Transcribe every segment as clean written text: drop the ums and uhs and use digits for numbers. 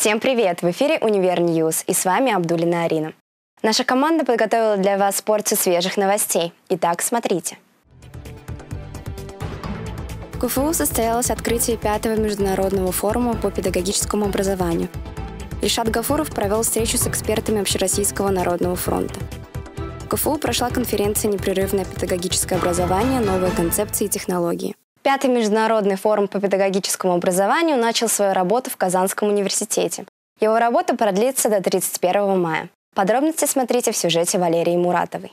Всем привет! В эфире «Универ Ньюс» и с вами Абдулина Арина. Наша команда подготовила для вас порцию свежих новостей. Итак, смотрите. В КФУ состоялось открытие 5-го международного форума по педагогическому образованию. Ильшат Гафуров провел встречу с экспертами Общероссийского народного фронта. В КФУ прошла конференция «Непрерывное педагогическое образование. Новые концепции и технологии». 5-й международный форум по педагогическому образованию начал свою работу в Казанском университете. Его работа продлится до 31 мая. Подробности смотрите в сюжете Валерии Муратовой.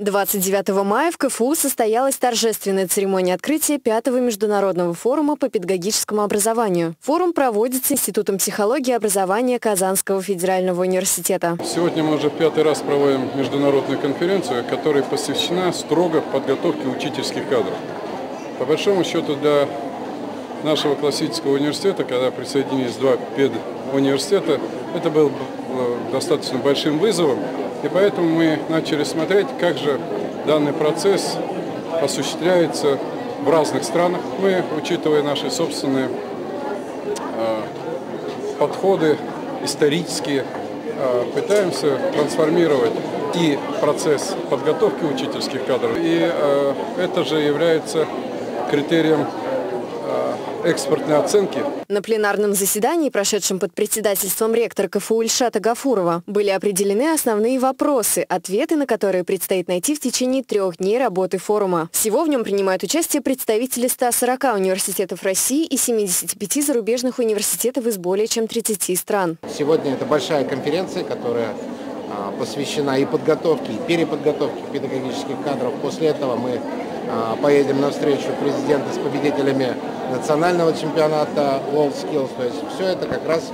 29 мая в КФУ состоялась торжественная церемония открытия 5-го международного форума по педагогическому образованию. Форум проводится Институтом психологии и образования Казанского федерального университета. Сегодня мы уже в 5-й раз проводим международную конференцию, которая посвящена строго подготовке учительских кадров. По большому счету для нашего классического университета, когда присоединились два педуниверситета, это было достаточно большим вызовом. И поэтому мы начали смотреть, как же данный процесс осуществляется в разных странах. Мы, учитывая наши собственные подходы исторические, пытаемся трансформировать и процесс подготовки учительских кадров. И это же является критерием экспортной оценки. На пленарном заседании, прошедшем под председательством ректора КФУ Ильшата Гафурова, были определены основные вопросы, ответы на которые предстоит найти в течение 3 дней работы форума. Всего в нем принимают участие представители 140 университетов России и 75 зарубежных университетов из более чем 30 стран. Сегодня это большая конференция, которая посвящена и подготовке, и переподготовке педагогических кадров. После этого мы поедем на встречу президента с победителями национального чемпионата World Skills. То есть все это как раз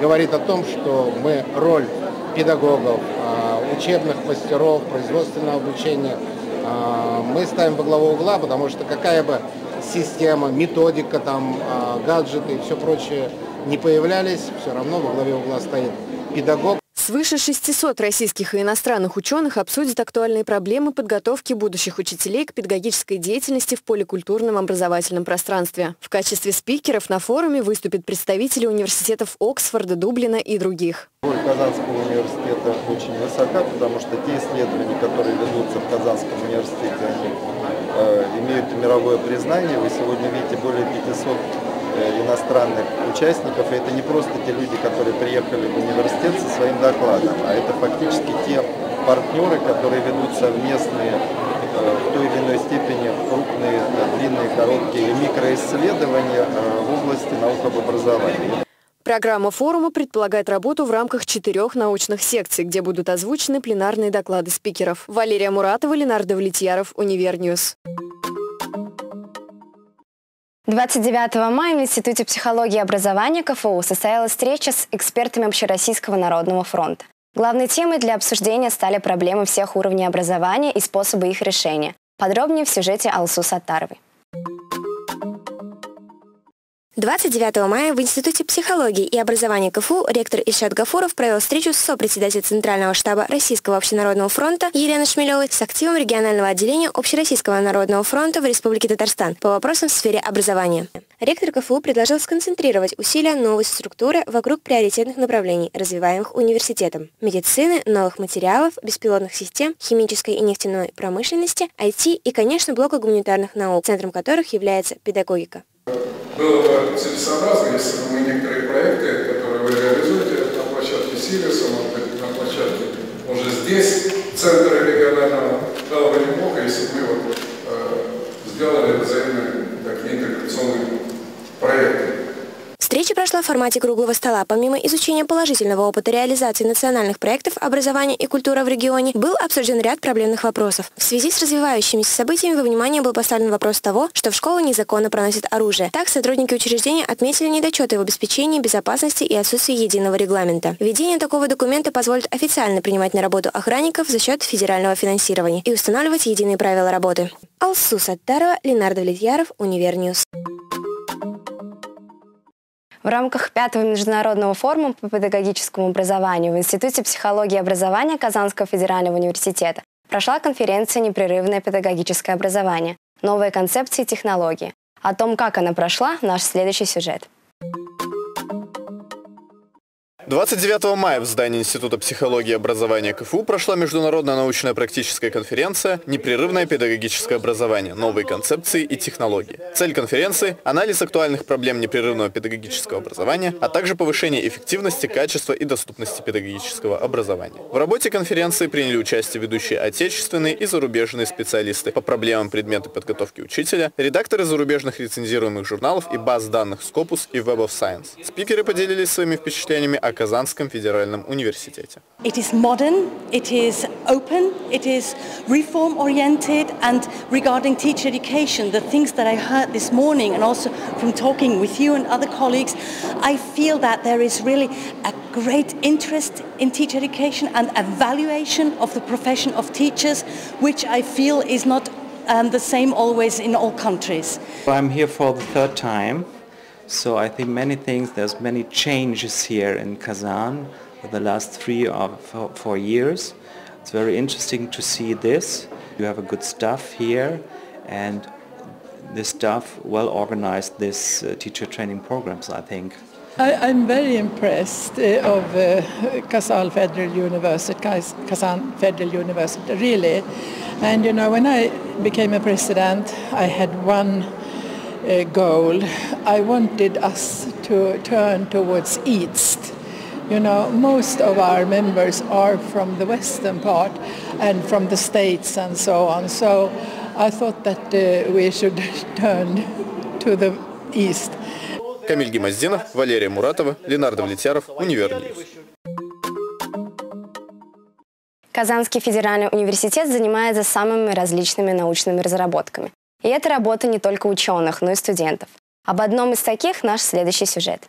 говорит о том, что мы роль педагогов, учебных мастеров, производственного обучения мы ставим во главу угла, потому что какая бы система, методика, там, гаджеты и все прочее не появлялись, все равно во главе угла стоит педагог. Свыше 600 российских и иностранных ученых обсудят актуальные проблемы подготовки будущих учителей к педагогической деятельности в поликультурном образовательном пространстве. В качестве спикеров на форуме выступят представители университетов Оксфорда, Дублина и других. Роль Казанского университета очень высока, потому что те исследования, которые ведутся в Казанском университете, они имеют мировое признание. Вы сегодня видите более 500 иностранных участников. И это не просто те люди, которые приехали в университет со своим докладом, а это фактически те партнеры, которые ведут совместные, в той или иной степени, крупные, длинные, короткие микроисследования в области наук об образовании. Программа форума предполагает работу в рамках 4 научных секций, где будут озвучены пленарные доклады спикеров. Валерия Муратова, Линар Давлетьяров, Универньюз. 29 мая в Институте психологии и образования КФУ состоялась встреча с экспертами Общероссийского народного фронта. Главной темой для обсуждения стали проблемы всех уровней образования и способы их решения. Подробнее в сюжете Алсу Сатаровой. 29 мая в Институте психологии и образования КФУ ректор Ильшат Гафуров провел встречу с сопредседателем Центрального штаба Российского общенародного фронта Еленой Шмелевой с активом регионального отделения Общероссийского народного фронта в Республике Татарстан по вопросам в сфере образования. Ректор КФУ предложил сконцентрировать усилия новой структуры вокруг приоритетных направлений, развиваемых университетом: медицины, новых материалов, беспилотных систем, химической и нефтяной промышленности, IT и, конечно, блока гуманитарных наук, центром которых является педагогика. Было бы целесообразно, если бы мы некоторые проекты, которые вы реализуете на площадке Сириса, может быть, на площадке уже здесь, центра регионального, дало бы немного, если бы мы вот, сделали взаимные такие интеграционные проекты. Встреча прошла в формате круглого стола. Помимо изучения положительного опыта реализации национальных проектов образования и культуры в регионе, был обсужден ряд проблемных вопросов. В связи с развивающимися событиями во внимание был поставлен вопрос того, что в школу незаконно проносят оружие. Так, сотрудники учреждения отметили недочеты в обеспечении безопасности и отсутствие единого регламента. Введение такого документа позволит официально принимать на работу охранников за счет федерального финансирования и устанавливать единые правила работы. Алсу Саттарова, Линар Давлетьяров, Универньюз. В рамках 5-го международного форума по педагогическому образованию в Институте психологии и образования Казанского федерального университета прошла конференция «Непрерывное педагогическое образование. Новые концепции и технологии». О том, как она прошла, наш следующий сюжет. 29 мая в здании Института психологии и образования КФУ прошла международная научно-практическая конференция «Непрерывное педагогическое образование. Новые концепции и технологии». Цель конференции – анализ актуальных проблем непрерывного педагогического образования, а также повышение эффективности, качества и доступности педагогического образования. В работе конференции приняли участие ведущие отечественные и зарубежные специалисты по проблемам предмета подготовки учителя, редакторы зарубежных рецензируемых журналов и баз данных Scopus и Web of Science. Спикеры поделились своими впечатлениями о Казанском федеральном университете. So I think many things, there's many changes here in Kazan for the last 3 or 4 years. It's very interesting to see this. You have a good staff here and the staff well organized this teacher training programs, I think. I'm very impressed of Kazan Federal University, really. And you know, when I became a president, I had one goal. I wanted us to turn towards east. You know, most of our members are from the western part and from the states and so on. So I thought that we should turn to the east. Камиль Гемазиов, Валерия Муратова, Линар Давлетьяров, Универньюз. Казанский федеральный университет занимается самыми различными научными разработками. И это работа не только ученых, но и студентов. Об одном из таких наш следующий сюжет.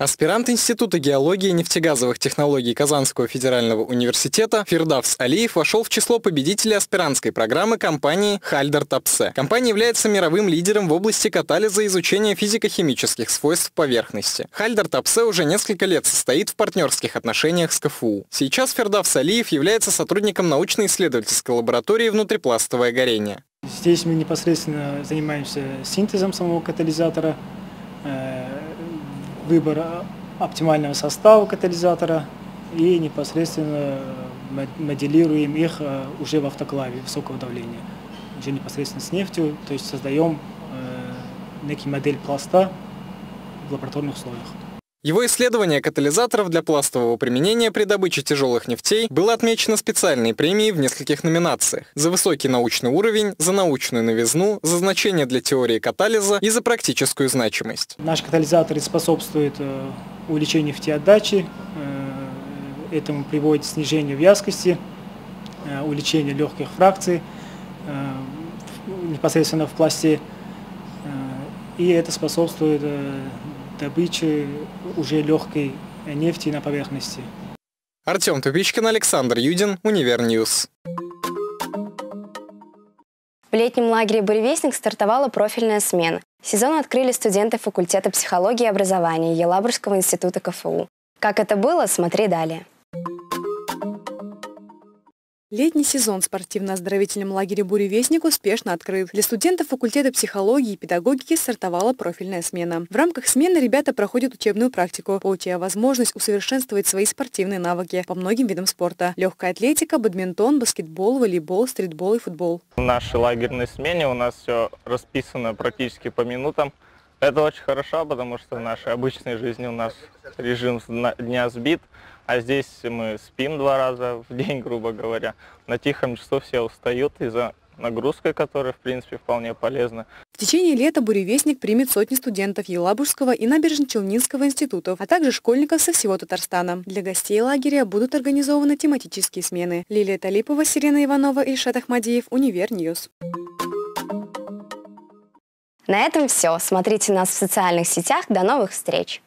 Аспирант Института геологии и нефтегазовых технологий Казанского федерального университета Фердавс Алиев вошел в число победителей аспирантской программы компании «Хальдор Топсе». Компания является мировым лидером в области катализа и изучения физико-химических свойств поверхности. «Хальдор Топсе» уже несколько лет состоит в партнерских отношениях с КФУ. Сейчас Фердавс Алиев является сотрудником научно-исследовательской лаборатории «Внутрипластовое горение». Здесь мы непосредственно занимаемся синтезом самого катализатора, выбор оптимального состава катализатора и непосредственно моделируем их уже в автоклаве высокого давления. Уже непосредственно с нефтью, то есть создаем некий модель пласта в лабораторных условиях. Его исследование катализаторов для пластового применения при добыче тяжелых нефтей было отмечено специальной премией в нескольких номинациях: за высокий научный уровень, за научную новизну, за значение для теории катализа и за практическую значимость. Наши катализаторы способствуют увеличению нефтеотдачи, этому приводит к снижению вязкости, увеличению легких фракций непосредственно в пласте, и это способствует добычи уже легкой нефти на поверхности. Артем Тупичкин, Александр Юдин, Универньюз. В летнем лагере «Буревестник» стартовала профильная смена. Сезон открыли студенты факультета психологии и образования Елабужского института КФУ. Как это было, смотри далее. Летний сезон в спортивно-оздоровительном лагере «Буревестник» успешно открыт. Для студентов факультета психологии и педагогики стартовала профильная смена. В рамках смены ребята проходят учебную практику, получая возможность усовершенствовать свои спортивные навыки по многим видам спорта: легкая атлетика, бадминтон, баскетбол, волейбол, стритбол и футбол. В нашей лагерной смене у нас все расписано практически по минутам. Это очень хорошо, потому что в нашей обычной жизни у нас режим дня сбит. А здесь мы спим 2 раза в день, грубо говоря. На тихом часу все устают из-за нагрузки, которая, в принципе, вполне полезна. В течение лета «Буревестник» примет сотни студентов Елабужского и Набережно-Челнинского институтов, а также школьников со всего Татарстана. Для гостей лагеря будут организованы тематические смены. Лилия Талипова, Сирина Иванова, Ильшат Ахмадиев, Универньюз. На этом все. Смотрите нас в социальных сетях. До новых встреч!